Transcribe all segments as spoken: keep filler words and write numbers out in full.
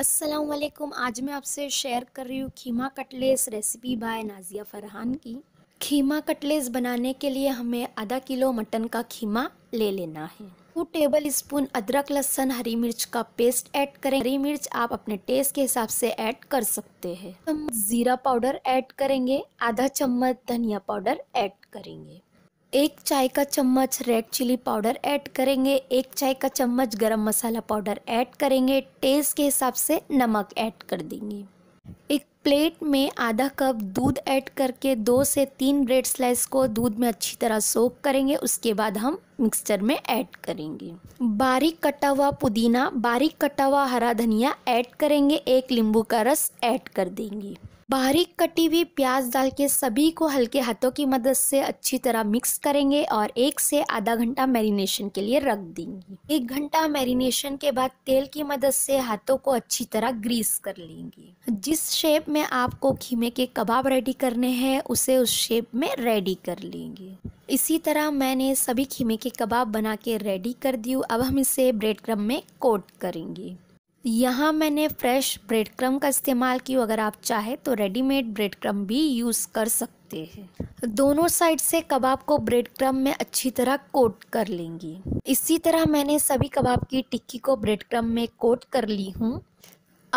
अस्सलामुअलैकुम। आज मैं आपसे शेयर कर रही हूँ keema cutlets recipe by Nazia Farhan की। खीमा कटलेस बनाने के लिए हमें आधा किलो मटन का खीमा ले लेना है। टू टेबल स्पून अदरक लहसुन हरी मिर्च का पेस्ट ऐड करें। हरी मिर्च आप अपने टेस्ट के हिसाब से ऐड कर सकते हैं। हम जीरा पाउडर ऐड करेंगे, आधा चम्मच धनिया पाउडर ऐड करेंगे, एक चाय का चम्मच रेड चिली पाउडर ऐड करेंगे, एक चाय का चम्मच गरम मसाला पाउडर ऐड करेंगे, टेस्ट के हिसाब से नमक ऐड कर देंगे। एक प्लेट में आधा कप दूध ऐड करके दो से तीन ब्रेड स्लाइस को दूध में अच्छी तरह सोक करेंगे। उसके बाद हम मिक्सचर में ऐड करेंगे। बारीक कटा हुआ पुदीना, बारीक कटा हुआ हरा धनिया ऐड करेंगे, एक नींबू का रस ऐड कर देंगे। बारीक कटी हुई प्याज डाल के सभी को हल्के हाथों की मदद से अच्छी तरह मिक्स करेंगे और एक से आधा घंटा मैरिनेशन के लिए रख देंगे। एक घंटा मैरिनेशन के बाद तेल की मदद से हाथों को अच्छी तरह ग्रीस कर लेंगे। जिस शेप में आपको खीमे के कबाब रेडी करने हैं उसे उस शेप में रेडी कर लेंगे। इसी तरह मैंने सभी खीमे के कबाब बना के रेडी कर दी। अब हम इसे ब्रेड क्रम्ब में कोट करेंगे। यहाँ मैंने फ्रेश ब्रेड क्रम्ब का इस्तेमाल किया। अगर आप चाहे तो रेडीमेड ब्रेड क्रम्ब भी यूज़ कर सकते हैं। दोनों साइड से कबाब को ब्रेड क्रम्ब में अच्छी तरह कोट कर लेंगी। इसी तरह मैंने सभी कबाब की टिक्की को ब्रेड क्रम्ब में कोट कर ली हूँ।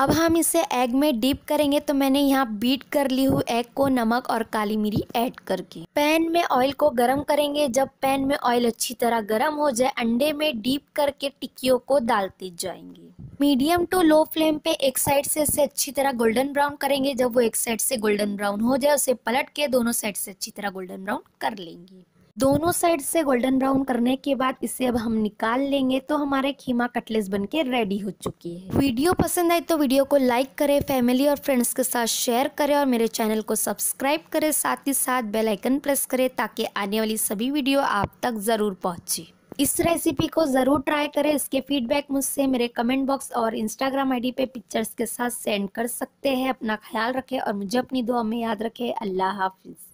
अब हम इसे एग में डीप करेंगे, तो मैंने यहाँ बीट कर ली हूँ एग को नमक और काली मिरी ऐड करके। पैन में ऑयल को गरम करेंगे। जब पैन में ऑयल अच्छी तरह गरम हो जाए, अंडे में डीप करके टिक्कियों को डालते जाएंगे। मीडियम टू लो फ्लेम पे एक साइड से इसे अच्छी तरह गोल्डन ब्राउन करेंगे। जब वो एक साइड से गोल्डन ब्राउन हो जाए, उसे पलट के दोनों साइड से अच्छी तरह गोल्डन ब्राउन कर लेंगे। दोनों साइड से गोल्डन ब्राउन करने के बाद इसे अब हम निकाल लेंगे। तो हमारे खीमा कटलेस बनके रेडी हो चुकी है। वीडियो पसंद आई तो वीडियो को लाइक करें, फैमिली और फ्रेंड्स के साथ शेयर करें और मेरे चैनल को सब्सक्राइब करें। साथ ही साथ बेल आइकन प्रेस करें ताकि आने वाली सभी वीडियो आप तक ज़रूर पहुँचे। इस रेसिपी को ज़रूर ट्राई करें। इसके फीडबैक मुझसे मेरे कमेंट बॉक्स और इंस्टाग्राम आईडी पे पिक्चर्स के साथ सेंड कर सकते हैं। अपना ख्याल रखें और मुझे अपनी दुआ में याद रखें। अल्लाह हाफिज़।